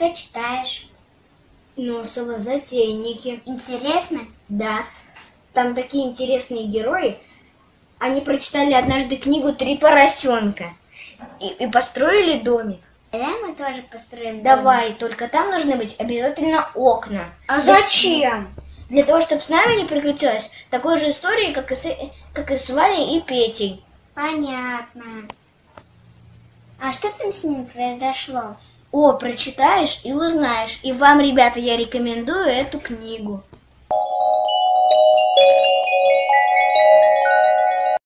Что читаешь? Носова «Затейники». Интересно? Да. Там такие интересные герои. Они прочитали однажды книгу «Три поросенка» и построили домик. Давай мы тоже построим домик. Только там должны быть обязательно окна. А зачем? Для того, чтобы с нами не приключилось такой же истории, как и с Валей и Петей. Понятно. А что там с ними произошло? Прочитаешь и узнаешь. И вам, ребята, я рекомендую эту книгу.